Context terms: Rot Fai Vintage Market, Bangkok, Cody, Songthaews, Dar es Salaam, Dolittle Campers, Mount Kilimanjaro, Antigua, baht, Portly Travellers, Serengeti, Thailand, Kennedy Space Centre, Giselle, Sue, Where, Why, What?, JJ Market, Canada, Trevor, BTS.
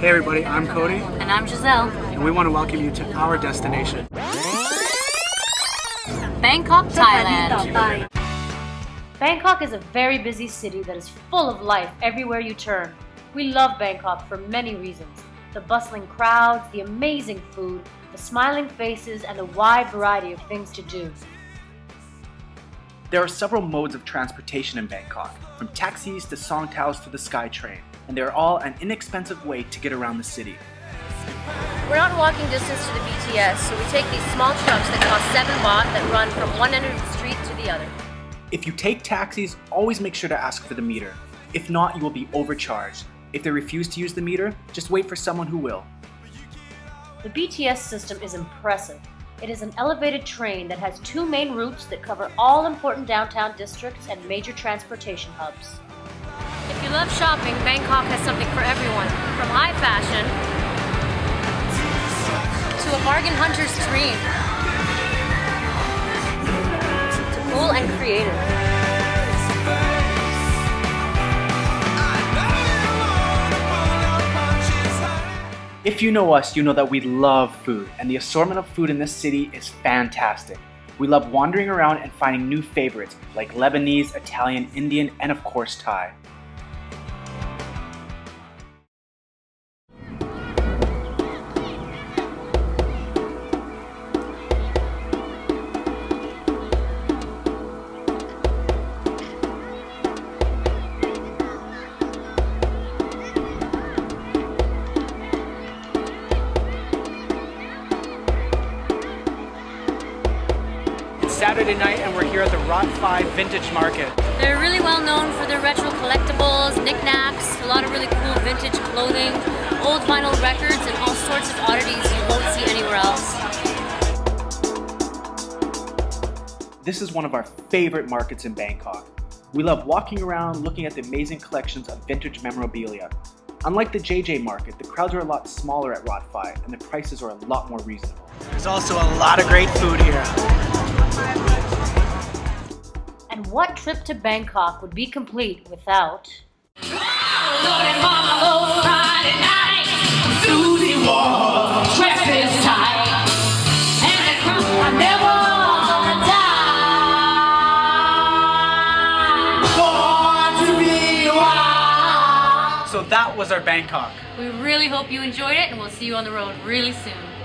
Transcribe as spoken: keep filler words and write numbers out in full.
Hey everybody, I'm Cody. And I'm Giselle. And we want to welcome you to our destination, Bangkok, Thailand. Bangkok is a very busy city that is full of life everywhere you turn. We love Bangkok for many reasons. The bustling crowds, the amazing food, the smiling faces, and the wide variety of things to do. There are several modes of transportation in Bangkok, from taxis to Songthaews to the SkyTrain, and they're all an inexpensive way to get around the city. We're not walking distance to the B T S, so we take these small trucks that cost seven baht that run from one end of the street to the other. If you take taxis, always make sure to ask for the meter. If not, you will be overcharged. If they refuse to use the meter, just wait for someone who will. The B T S system is impressive. It is an elevated train that has two main routes that cover all important downtown districts and major transportation hubs. If you love shopping, Bangkok has something for everyone, from high fashion to a bargain hunter's dream to cool and creative. If you know us, you know that we love food, and the assortment of food in this city is fantastic. We love wandering around and finding new favorites like Lebanese, Italian, Indian, and of course Thai. Saturday night, and we're here at the Rot Fai Vintage Market. They're really well known for their retro collectibles, knickknacks, a lot of really cool vintage clothing, old vinyl records, and all sorts of oddities you won't see anywhere else. This is one of our favorite markets in Bangkok. We love walking around looking at the amazing collections of vintage memorabilia. Unlike the J J Market, the crowds are a lot smaller at Rot Fai, and the prices are a lot more reasonable. There's also a lot of great food here. And what trip to Bangkok would be complete without... So that was our Bangkok. We really hope you enjoyed it, and we'll see you on the road really soon.